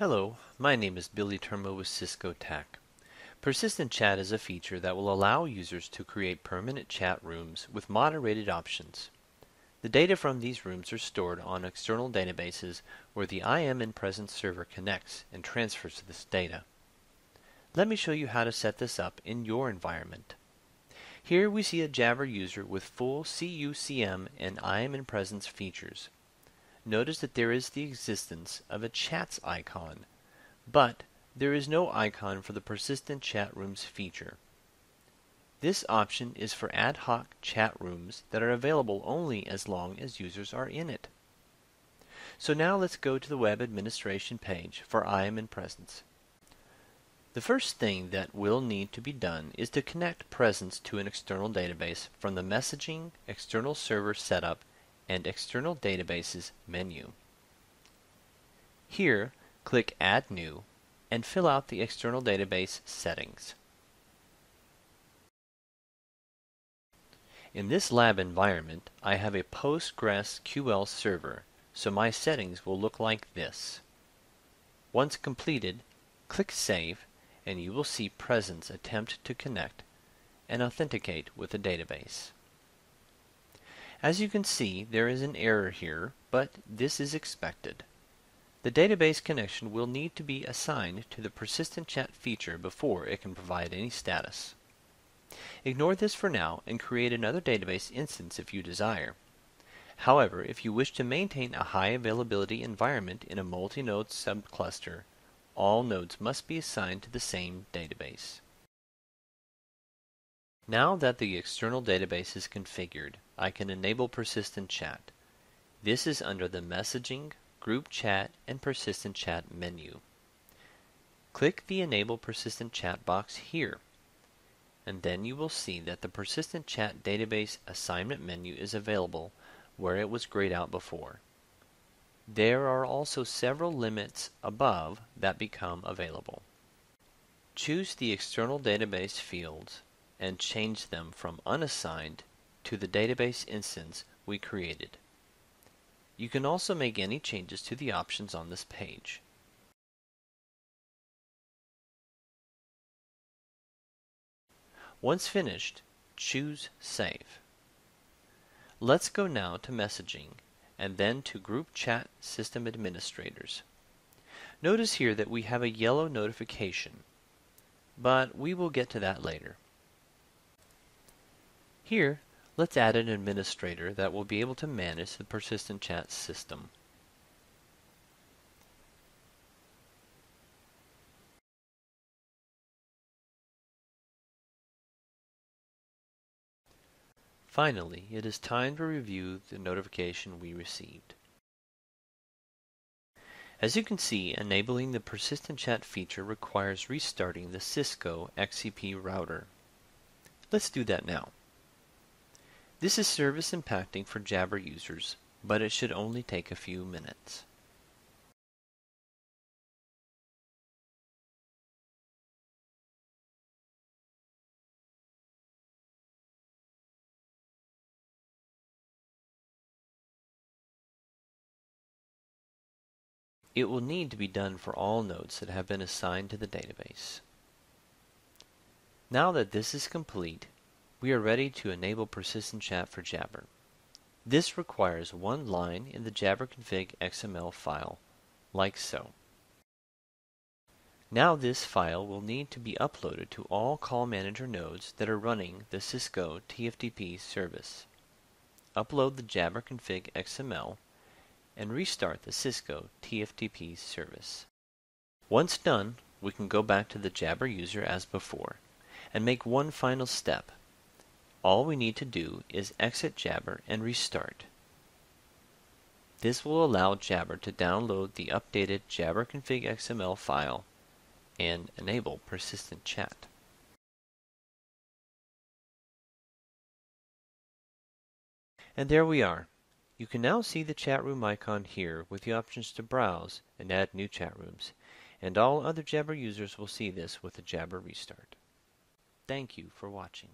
Hello, my name is Billy Termo with Cisco Tech. Persistent chat is a feature that will allow users to create permanent chat rooms with moderated options. The data from these rooms are stored on external databases where the IM and Presence server connects and transfers this data. Let me show you how to set this up in your environment. Here we see a Jabber user with full CUCM and IM and Presence features. Notice that there is the existence of a chats icon, but there is no icon for the persistent chat rooms feature. This option is for ad hoc chat rooms that are available only as long as users are in it. So now let's go to the web administration page for IM and Presence. The first thing that will need to be done is to connect Presence to an external database from the Messaging, External Server Setup, and External Databases menu. Here, click Add New and fill out the external database settings. In this lab environment, I have a PostgreSQL server, so my settings will look like this. Once completed, click Save, and you will see Presence attempt to connect and authenticate with a database. As you can see, there is an error here, but this is expected. The database connection will need to be assigned to the persistent chat feature before it can provide any status. Ignore this for now and create another database instance if you desire. However, if you wish to maintain a high availability environment in a multi-node subcluster, all nodes must be assigned to the same database. Now that the external database is configured, I can enable persistent chat. This is under the Messaging, Group Chat, and Persistent Chat menu. Click the Enable Persistent Chat box here, and then you will see that the Persistent Chat Database Assignment menu is available where it was grayed out before. There are also several limits above that become available. Choose the external database fields and change them from unassigned to the database instance we created. You can also make any changes to the options on this page. Once finished, choose Save. Let's go now to Messaging and then to Group Chat System Administrators. Notice here that we have a yellow notification, but we will get to that later. Here, let's add an administrator that will be able to manage the persistent chat system. Finally, it is time to review the notification we received. As you can see, enabling the persistent chat feature requires restarting the Cisco XCP router. Let's do that now. This is service impacting for Jabber users, but it should only take a few minutes. It will need to be done for all nodes that have been assigned to the database. Now that this is complete, we are ready to enable persistent chat for Jabber. This requires one line in the Jabber config XML file, like so. Now this file will need to be uploaded to all call manager nodes that are running the Cisco TFTP service. Upload the Jabber config XML and restart the Cisco TFTP service. Once done, we can go back to the Jabber user as before and make one final step. All we need to do is exit Jabber and restart. This will allow Jabber to download the updated Jabber config XML file and enable persistent chat. And there we are. You can now see the chat room icon here with the options to browse and add new chat rooms, and all other Jabber users will see this with the Jabber restart. Thank you for watching.